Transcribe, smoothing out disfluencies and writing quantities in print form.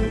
You